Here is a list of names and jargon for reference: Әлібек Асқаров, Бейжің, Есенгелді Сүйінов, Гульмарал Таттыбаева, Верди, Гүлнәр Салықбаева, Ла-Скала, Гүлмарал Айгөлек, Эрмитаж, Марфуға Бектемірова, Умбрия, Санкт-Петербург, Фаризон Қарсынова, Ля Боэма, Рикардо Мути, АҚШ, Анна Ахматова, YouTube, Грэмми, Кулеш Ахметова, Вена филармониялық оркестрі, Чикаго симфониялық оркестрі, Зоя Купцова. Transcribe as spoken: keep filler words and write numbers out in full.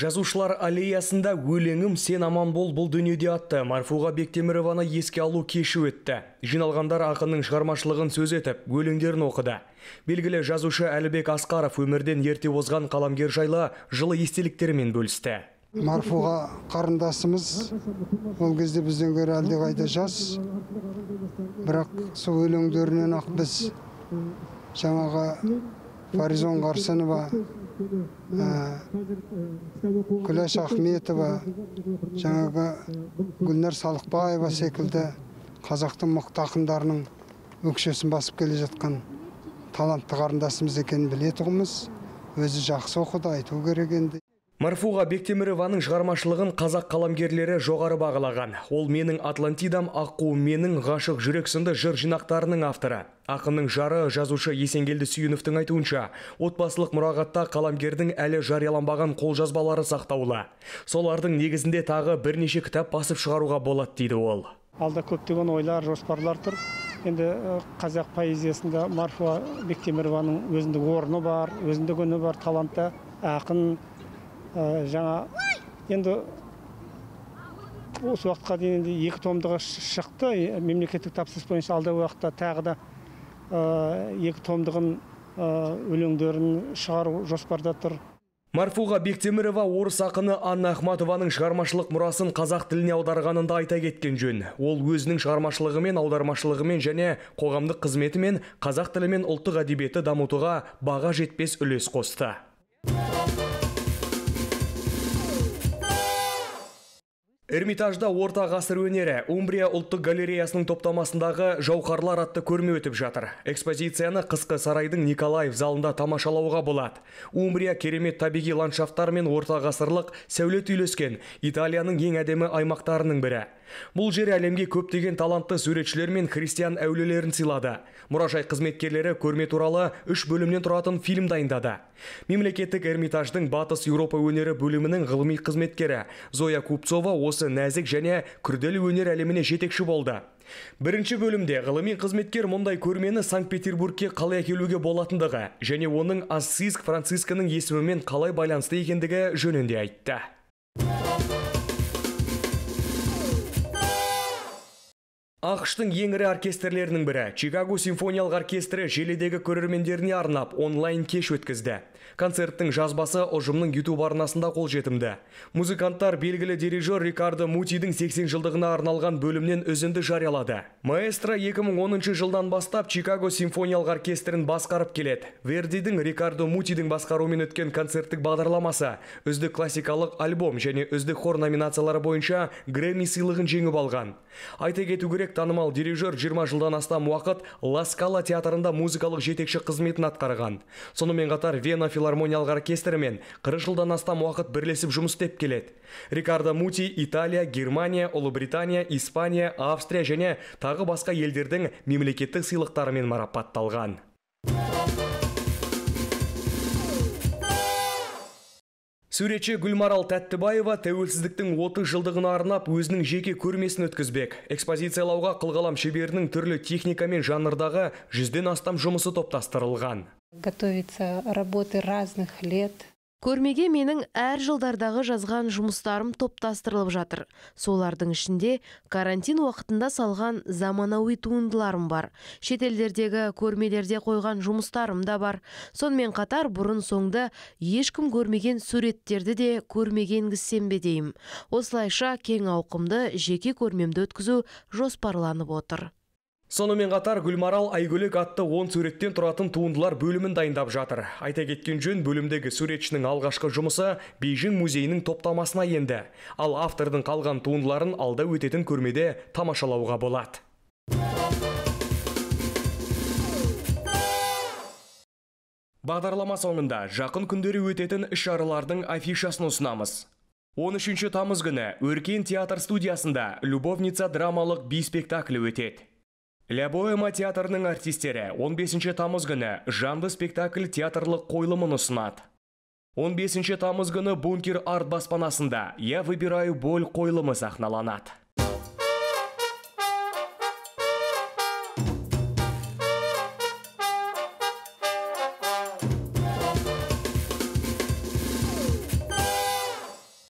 Жазушылар аллеясында өлеңім сен аман бол бұл дүниеде атты Марфуға Бектемірованы еске алу кеші өтті. Жиналғандар ақынның шығармашылығын сөз етіп, өлеңдерін оқыды. Белгілі жазушы Әлібек Асқаров өмірден ерте озған қаламгер жайлы жылы естеліктерімен бөлісті. Марфуға қарындасымыз ол кезде бізден гөрі әлдеқайда жас, бірақ сол өлеңдерінен ақ біз жаңағы Фаризон Қарсынова, Кулеш Ахметова, Гүлнәр Салықбаева секілді қазақтың мықты ақындарының өкшесін басып келе жатқан талантты қарындасымыз екенін білетұғымыз, өзі жақсы оқыды, айту керек енді. Марфуға Бектемірованың шығармашылығын қазақ қаламгерлері жоғары бағалаған. Ол менің Атлантидам, Аққу, менің ғашық жүрек сынды жыр жинақтарының авторы. Ақынның жары жазушы Есенгелді Сүйіновтің айтуынша, отбасылық мұрағатта қаламгердің әлі жарияланбаған қолжазбалары сақтаулы. Солардың негізінде тағы бірнеше кітап басып шығаруға болады дейді ол. Алда көптеген ойлар, жоспарлар тұр. Енді қазақ поэзиясында Марфуға Бектемірованың өзіндік орны бар, өзіндік үні бар, талантты ақын. Жаңа енді осы уақытқа дейін екі томдығы шықты, мемлекеттік тапсырыс бойынша алдағы уақытта тағы да екі томдығын өлеңдерін шығару жоспарда тұр. Марфуға Бектемірова орыс ақыны Анна Ахматованың шығармашылық мұрасын қазақ тіліне аударғанында айта кеткен жөн. Ол өзінің шығармашылығымен, аудармашылығымен және қоғамдық қызметімен қазақ тілі мен ұлттық әдебиетті дамытуға баға жетпес үлес қосты. Эрмитажда орта ғасыр өнері Умбрия ұлттық галереясының топтамасындағы жауһарлар атты көрме өтіп жатыр. Экспозицияны қысқы сарайдың Николаев залында тамашалауға болады. Умбрия керемет табиғи ландшафттар мен орта ғасырлық сәулет үйлескен Италияның ең әдемі аймақтарының бірі. Бұл жер әлемге көптеген талантты суретшілер мен христиан әулелерін сыйлады. Мұражай қызметкерлері көрме туралы үш бөлімнен тұратын фильм дайындады. Мемлекеттік Эрмитаждың Батыс Еуропа өнері бөлімінің ғылыми қызметкері Зоя Купцова осы нәзік және күрделі өнер әлеміне жетекші болды. Бірінші бөлімде ғылыми қызметкер мұндай көрмені Санкт-Петербургке қалай әкелуге болатындығы және оның Ассизг Францискінің есімімен қалай байланысты екендігі жөнінде айтты. Ақштың ең ірі оркестрлерінің бірі Чикаго симфониялық оркестрі желідегі көрермендеріне арнап онлайн кеш өткізді. Концерттің жазбасы ұжымның YouTube арнасында қол жетімді. Музыканттар белгілі дирижер Рикардо Мутидің сексен жылдығына арналған бөлімнен үзінді жариялады. Маэстро екі мың оныншы жылдан бастап Чикаго симфониялық оркестрін басқарып келеді. Вердидің Рикардо Мутидің басқаруымен өткен концерттік бағдарламасы үздік классикалық альбом және үздік хор номинациялары бойынша Грэмми сыйлығын жеңіп алған. Айта кету керек, танымал дирижер жиырма жылдан астам уақыт Ла-Скала театрында музыкалық жетекші қызметін атқарған. Сонымен қатар Вена филармониялық оркестрімен қырық жылдан астам уақыт бірлесіп жұмыс істеп келеді. Рикардо Мути Италия, Германия, Ұлыбритания, Испания, Австрия және тағы басқа елдердің мемлекеттік сыйлықтарымен марапатталған. Суретші Гульмарал Таттыбаева тәуелсіздіктің отыз жылдығына арнап өзінің жеке көрмесін өткізбек. Экспозициялауға қылғалам шеберінің түрлі техника мен жанрдағы жүзден астам жұмысы топтастырылған. Готовится работы разных лет. Көрмеге менің әр жылдардағы жазған жұмыстарым топтастырылып жатыр. Солардың ішінде карантин уақытында салған заманауи туындыларым бар. Шетелдердегі көрмелерде қойған жұмыстарым да бар. Сонымен қатар бұрын соңды ешкім көрмеген суреттерді де көрмегенгізсем бе деймін. Осылайша кең ауқымды жеке көрмемді өткізу жоспарланып отыр. Сонымен қатар Гүлмарал Айгөлек атты он суреттен тұратын туындылар бөлімін дайындап жатыр. Айта кеткен жөн, бөлімдегі суретшінің алғашқы жұмысы Бейжің музейінің топтамасына енді. Ал автордың қалған туындыларын алда өтетін көрмеде тамашалауға болады. Бағдарлама соңында жақын күндері өтетін іс-шаралардың афишасын ұсынамыз. он үшінші тамыз күні Өркен театр студиясында «Любовница» драмалық би спектаклі өтеді. «Ля Боэма» театрының артистері он бесінші тамыз күні жанды спектакль театрлық қойылымын ұсынады. он бесінші тамыз күні «Бункер» арт баспанасында «Я выбираю боль» қойылымы сахналанады.